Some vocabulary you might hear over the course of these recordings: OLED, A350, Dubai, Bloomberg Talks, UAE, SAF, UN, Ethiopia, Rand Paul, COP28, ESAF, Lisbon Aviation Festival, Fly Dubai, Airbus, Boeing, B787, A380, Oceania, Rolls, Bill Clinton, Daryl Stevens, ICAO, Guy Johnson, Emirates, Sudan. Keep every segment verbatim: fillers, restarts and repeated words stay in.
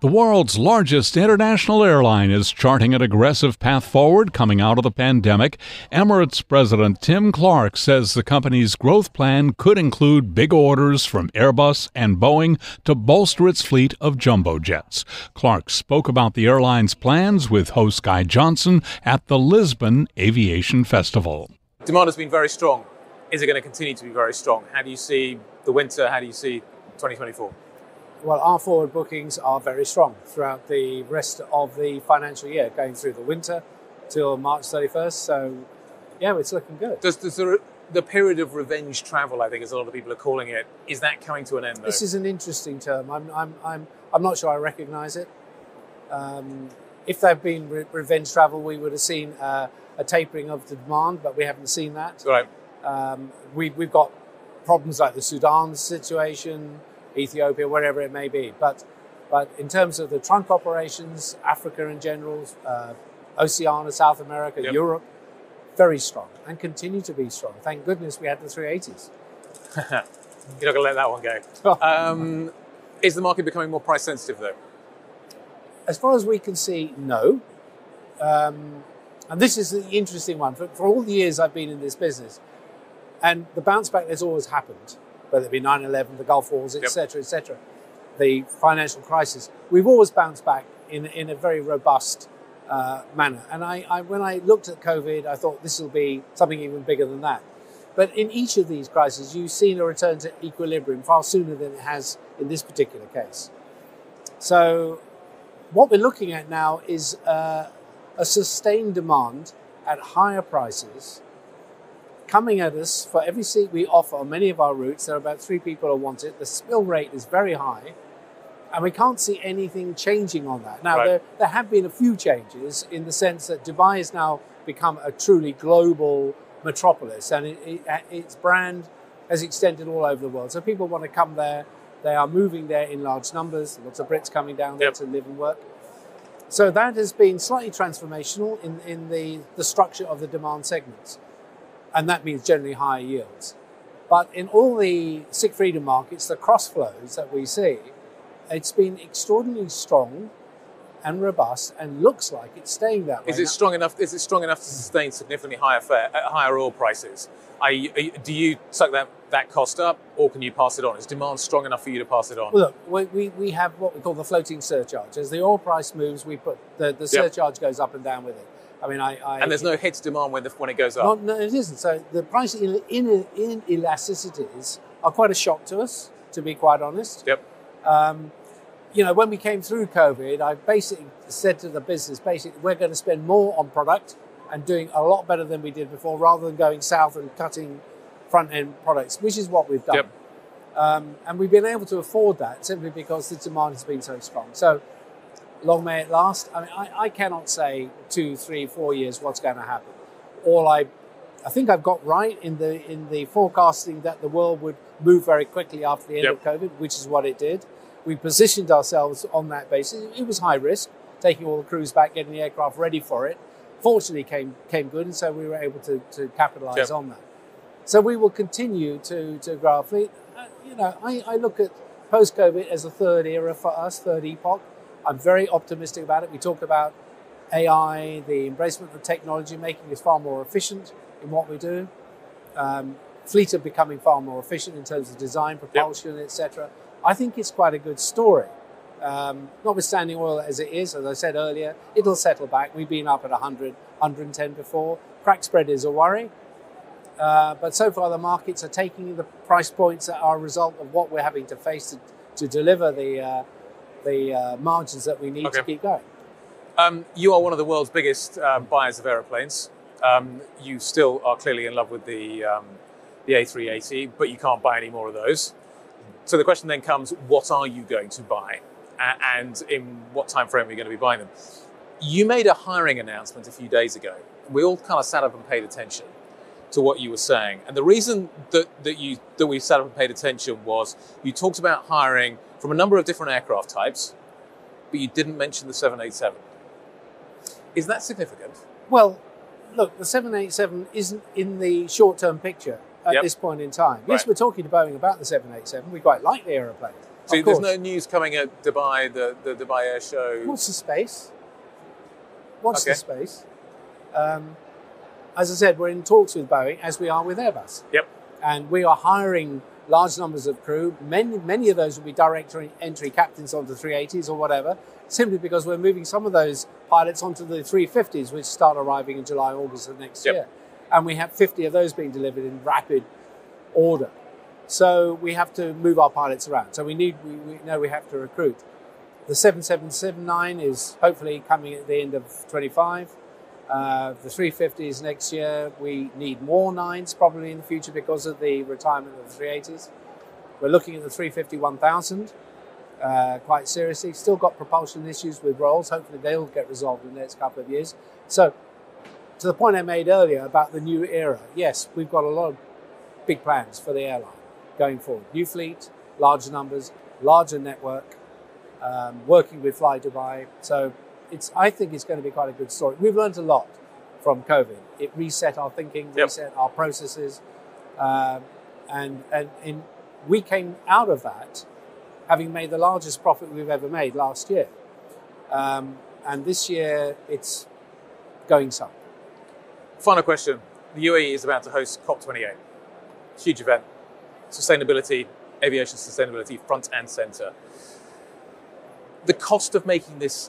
The world's largest international airline is charting an aggressive path forward coming out of the pandemic. Emirates President Tim Clark says the company's growth plan could include big orders from Airbus and Boeing to bolster its fleet of jumbo jets. Clark spoke about the airline's plans with host Guy Johnson at the Lisbon Aviation Festival. Demand has been very strong. Is it going to continue to be very strong? How do you see the winter? How do you see twenty twenty-four? Well, our forward bookings are very strong throughout the rest of the financial year, going through the winter till March thirty-first. So, yeah, it's looking good. Does, does the, the period of revenge travel, I think, as a lot of people are calling it, is that coming to an end, though? This is an interesting term. I'm, I'm, I'm, I'm not sure I recognise it. Um, if there had been re revenge travel, we would have seen uh, a tapering of the demand, but we haven't seen that. Right. Um, we, we've got problems like the Sudan situation, Ethiopia, wherever it may be. But but in terms of the trunk operations, Africa in general, uh, Oceania, South America, yep. Europe, very strong and continue to be strong. Thank goodness we had the three eighties. You're not going to let that one go. Um, is the market becoming more price sensitive though? As far as we can see, no. Um, and this is the interesting one. For, for all the years I've been in this business, and the bounce back that's always happened, whether it be nine eleven, the Gulf Wars, et cetera, et cetera, the financial crisis, we've always bounced back in, in a very robust uh, manner. And I, I, when I looked at COVID, I thought this will be something even bigger than that. But in each of these crises, you've seen a return to equilibrium far sooner than it has in this particular case. So what we're looking at now is uh, a sustained demand at higher prices coming at us for every seat we offer on many of our routes. There are about three people who want it. The spill rate is very high, and we can't see anything changing on that. Now, right. there, there have been a few changes in the sense that Dubai has now become a truly global metropolis, and it, it, its brand has extended all over the world. So people want to come there. They are moving there in large numbers. Lots of Brits coming down there yep. to live and work. So that has been slightly transformational in, in the, the structure of the demand segments. And that means generally higher yields. But in all the Sick Freedom markets, the cross flows that we see, it's been extraordinarily strong and robust and looks like it's staying that way. Is it now. strong enough? Is it strong enough to sustain significantly higher fare at higher oil prices? Are you, are you, do you suck that, that cost up, or can you pass it on? Is demand strong enough for you to pass it on? Well, look, we, we, we have what we call the floating surcharge. As the oil price moves, we put the, the surcharge yep. goes up and down with it. I mean, I, I, and there's no head to demand when, the, when it goes up? Not, no, it isn't. So the price in, in, in elasticities are quite a shock to us, to be quite honest. Yep. Um, you know, when we came through COVID, I basically said to the business, basically, we're going to spend more on product and doing a lot better than we did before, rather than going south and cutting front-end products, which is what we've done. Yep. Um, and we've been able to afford that simply because the demand has been so strong. So long may it last. I mean, I, I cannot say two, three, four years what's going to happen. All I, I think I've got right in the in the forecasting that the world would move very quickly after the end yep. of COVID, which is what it did. We positioned ourselves on that basis. It was high risk, taking all the crews back, getting the aircraft ready for it. Fortunately, came came good, and so we were able to to capitalize yep. on that. So we will continue to to grow our fleet. Uh, you know, I, I look at post-COVID as a third era for us, third epoch. I'm very optimistic about it. We talk about A I, the embracement of technology, making us far more efficient in what we do. Um, fleet are becoming far more efficient in terms of design, propulsion, yep. et cetera. I think it's quite a good story. Um, notwithstanding oil as it is, as I said earlier, it'll settle back. We've been up at one hundred, one ten before. Crack spread is a worry. Uh, but so far the markets are taking the price points that are a result of what we're having to face to, to deliver the uh, the uh, margins that we need okay. to keep going. Um, you are one of the world's biggest uh, buyers of aeroplanes. Um, you still are clearly in love with the, um, the A three eighty, but you can't buy any more of those. So the question then comes, what are you going to buy? Uh, and in what time frame are you going to be buying them? You made a hiring announcement a few days ago. We all kind of sat up and paid attention to what you were saying. And the reason that, that, you, that we sat up and paid attention was you talked about hiring from a number of different aircraft types, but you didn't mention the seven eighty-seven. Is that significant? Well, look, the seven eighty-seven isn't in the short-term picture at yep. this point in time. Yes, right. we're talking to Boeing about the seven eighty-seven. We quite like the aeroplane. So there's no news coming at Dubai, the, the Dubai Air Show? Watch the space. Watch okay. the space. Um, as I said, we're in talks with Boeing, as we are with Airbus. Yep. And we are hiring large numbers of crew. Many, many of those will be direct entry captains onto three eighties or whatever, simply because we're moving some of those pilots onto the three fifties, which start arriving in July, August of next yep. year. And we have fifty of those being delivered in rapid order. So we have to move our pilots around. So we need, we, we know we have to recruit. The seven seven seven nine is hopefully coming at the end of twenty-five. Uh, the three fifties next year, we need more nines probably in the future because of the retirement of the three eighties. We're looking at the three fifty dash one thousand uh, quite seriously. Still got propulsion issues with Rolls. Hopefully they'll get resolved in the next couple of years. So to the point I made earlier about the new era, yes, we've got a lot of big plans for the airline going forward. New fleet, larger numbers, larger network, um, working with Fly Dubai. So It's, I think it's going to be quite a good story. We've learned a lot from COVID. It reset our thinking, yep. reset our processes. Um, and and in, we came out of that having made the largest profit we've ever made last year. Um, and this year, it's going some. Final question. The U A E is about to host COP twenty-eight. Huge event. Sustainability, aviation sustainability, front and center. The cost of making this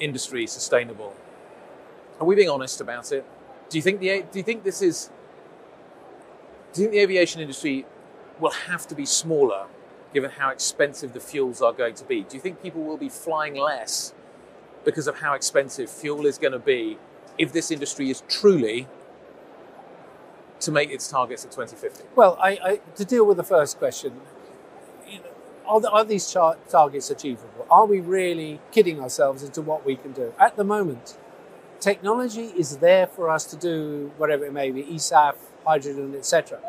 industry sustainable. Are we being honest about it? Do you think the do you think this is? Do you think the aviation industry will have to be smaller, given how expensive the fuels are going to be? Do you think people will be flying less because of how expensive fuel is going to be if this industry is truly to make its targets at twenty fifty? Well, I, I, to deal with the first question. Are, the, are these char- targets achievable? Are we really kidding ourselves into what we can do? At the moment, technology is there for us to do whatever it may be, E S A F, hydrogen, et cetera.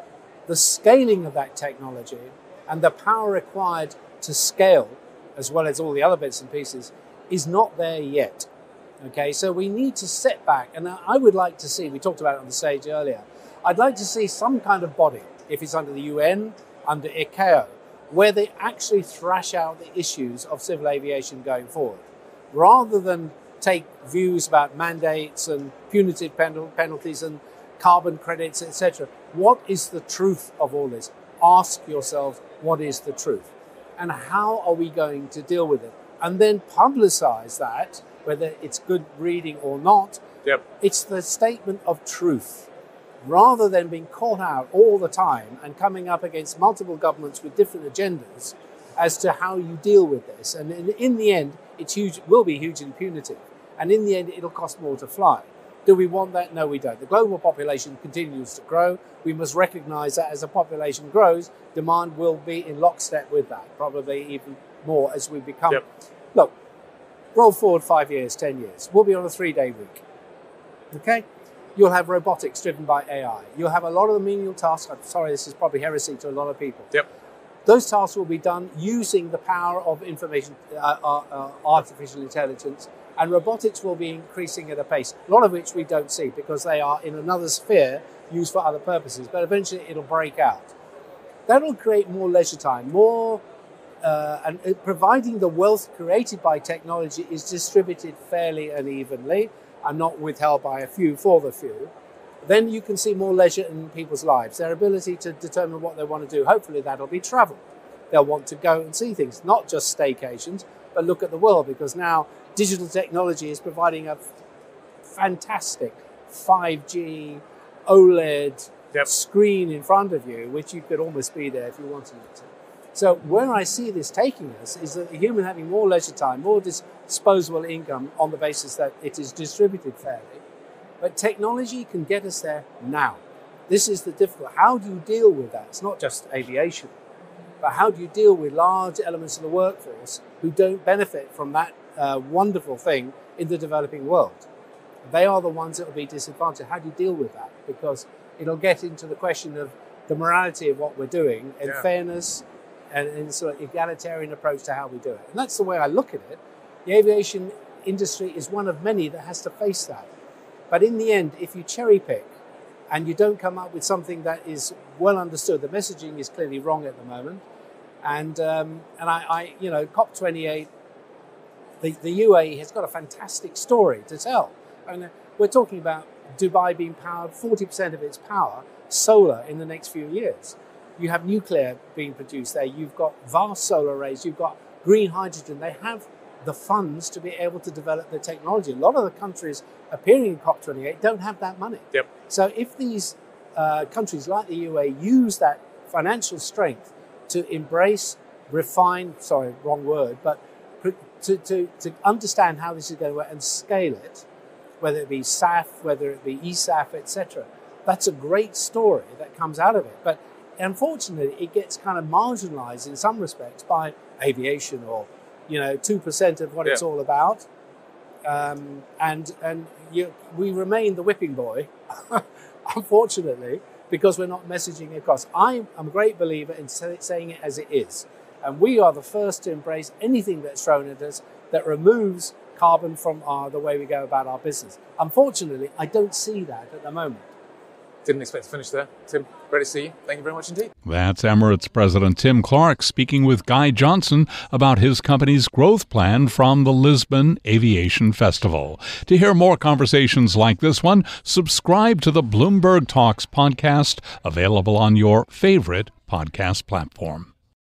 The scaling of that technology and the power required to scale, as well as all the other bits and pieces, is not there yet. Okay, so we need to sit back, and I would like to see, we talked about it on the stage earlier, I'd like to see some kind of body, if it's under the U N, under I C A O, where they actually thrash out the issues of civil aviation going forward, rather than take views about mandates and punitive penalties and carbon credits, et cetera. What is the truth of all this? Ask yourself, what is the truth? And how are we going to deal with it? And then publicize that, whether it's good reading or not. Yep. It's the statement of truth, rather than being caught out all the time and coming up against multiple governments with different agendas as to how you deal with this. And in, in the end, it's huge, will be huge impunity. And in the end, it'll cost more to fly. Do we want that? No, we don't. The global population continues to grow. We must recognize that as the population grows, demand will be in lockstep with that, probably even more as we become. Yep. Look, roll forward five years, ten years. We'll be on a three-day week, okay? You'll have robotics driven by A I. You'll have a lot of the menial tasks. I'm sorry, this is probably heresy to a lot of people. Yep. Those tasks will be done using the power of information, uh, uh, uh, artificial intelligence, and robotics will be increasing at a pace, a lot of which we don't see because they are in another sphere used for other purposes, but eventually it'll break out. That'll create more leisure time, more, uh, and uh, providing the wealth created by technology is distributed fairly and evenly, and not withheld by a few for the few, then you can see more leisure in people's lives, their ability to determine what they want to do. Hopefully that'll be travel. They'll want to go and see things, not just staycations, but look at the world, because now digital technology is providing a fantastic five G, OLED yep. screen in front of you, which you could almost be there if you wanted to. So where I see this taking us is that the human having more leisure time, more dis- disposable income on the basis that it is distributed fairly. But technology can get us there now. This is the difficult. How do you deal with that? It's not just aviation, but how do you deal with large elements of the workforce who don't benefit from that uh, wonderful thing in the developing world? They are the ones that will be disadvantaged. How do you deal with that? Because it'll get into the question of the morality of what we're doing and yeah. fairness, and, and sort of egalitarian approach to how we do it. And that's the way I look at it. The aviation industry is one of many that has to face that. But in the end, if you cherry pick and you don't come up with something that is well understood, the messaging is clearly wrong at the moment, And um, and I, I, you know, COP twenty-eight, the, the U A E has got a fantastic story to tell. I mean, we're talking about Dubai being powered, forty percent of its power, solar in the next few years. You have nuclear being produced there. You've got vast solar arrays. You've got green hydrogen. They have the funds to be able to develop the technology. A lot of the countries appearing in COP twenty-eight don't have that money. Yep. So if these uh, countries like the U A E use that financial strength to embrace, refine, sorry, wrong word, but to, to, to understand how this is going to work and scale it, whether it be S A F, whether it be E S A F, et cetera, that's a great story that comes out of it. But unfortunately, it gets kind of marginalized in some respects by aviation, or, you know, two percent of what yeah. it's all about. Um, and and you, we remain the whipping boy, unfortunately, because we're not messaging it across. I'm, I'm a great believer in say, saying it as it is. And we are the first to embrace anything that's thrown at us that removes carbon from our, the way we go about our business. Unfortunately, I don't see that at the moment. Didn't expect to finish there. Tim, great to see you. Thank you very much indeed. That's Emirates President Tim Clark speaking with Guy Johnson about his company's growth plan from the Lisbon Aviation Festival. To hear more conversations like this one, subscribe to the Bloomberg Talks podcast, available on your favorite podcast platform.